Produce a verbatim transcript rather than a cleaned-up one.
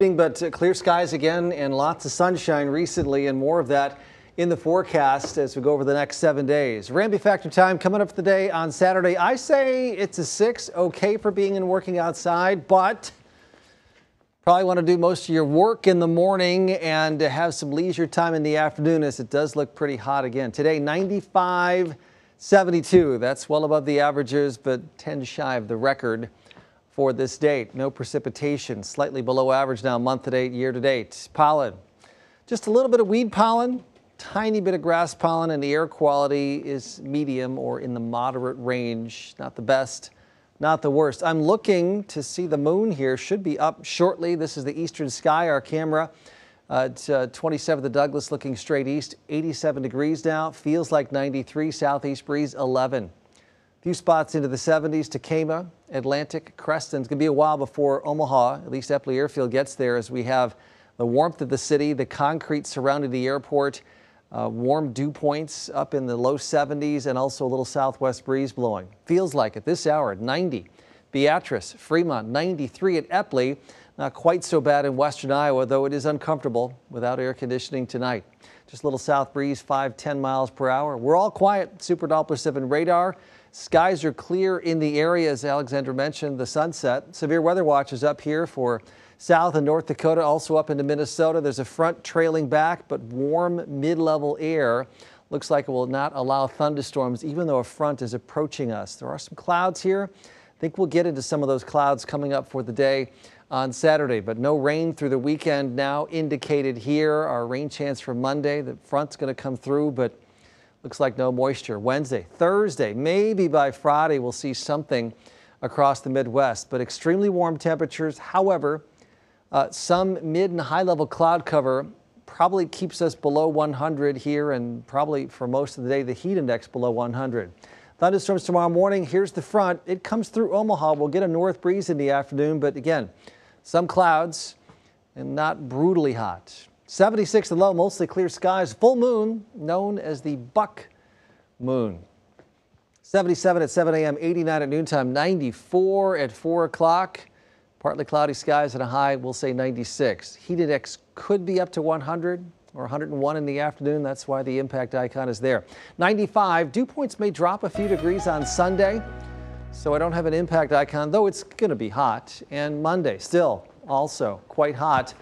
But uh, clear skies again and lots of sunshine recently, and more of that in the forecast as we go over the next seven days. Ramby Factor time coming up for the day on Saturday. I say it's a six, okay for being and working outside, but probably want to do most of your work in the morning and have some leisure time in the afternoon, as it does look pretty hot again. Today, ninety-five seventy-two. That's well above the averages, but ten shy of the record for this date. No precipitation, slightly below average now, month to date, year to date. Pollen, just a little bit of weed pollen, tiny bit of grass pollen, and the air quality is medium or in the moderate range. Not the best, not the worst. I'm looking to see the moon here, should be up shortly. This is the eastern sky, our camera. Uh, it's uh, twenty-seven, the Douglas, looking straight east, eighty-seven degrees now, feels like ninety-three, southeast breeze eleven. Few spots into the seventies, Tecumseh, Atlantic, Creston. It's going to be a while before Omaha, at least Epley Airfield, gets there, as we have the warmth of the city, the concrete surrounding the airport, uh, warm dew points up in the low seventies, and also a little southwest breeze blowing. Feels like at this hour, ninety. Beatrice, Fremont, ninety-three at Epley. Not quite so bad in western Iowa, though it is uncomfortable without air conditioning tonight. Just a little south breeze, five to ten miles per hour. We're all quiet. Super Doppler seven radar. Skies are clear in the area, as Alexandra mentioned, the sunset. Severe weather watch is up here for South and North Dakota, also up into Minnesota. There's a front trailing back, but warm mid-level air. Looks like it will not allow thunderstorms, even though a front is approaching us. There are some clouds here. I think we'll get into some of those clouds coming up for the day on Saturday, but no rain through the weekend now indicated here. Our rain chance for Monday. The front's going to come through, but looks like no moisture. Wednesday, Thursday, maybe by Friday we'll see something across the Midwest, but extremely warm temperatures. However, uh, some mid and high level cloud cover probably keeps us below one hundred here, and probably for most of the day the heat index below one hundred. Thunderstorms tomorrow morning. Here's the front. It comes through Omaha. We'll get a north breeze in the afternoon, but again, some clouds and not brutally hot. seventy-six the low, mostly clear skies. Full moon, known as the Buck Moon. seventy-seven at seven A M, eighty-nine at noontime, ninety-four at four o'clock. Partly cloudy skies and a high, we'll say ninety-six. Heat index could be up to one hundred or one hundred one in the afternoon. That's why the impact icon is there. ninety-five, dew points may drop a few degrees on Sunday, so I don't have an impact icon, though it's going to be hot. And Monday, still also quite hot.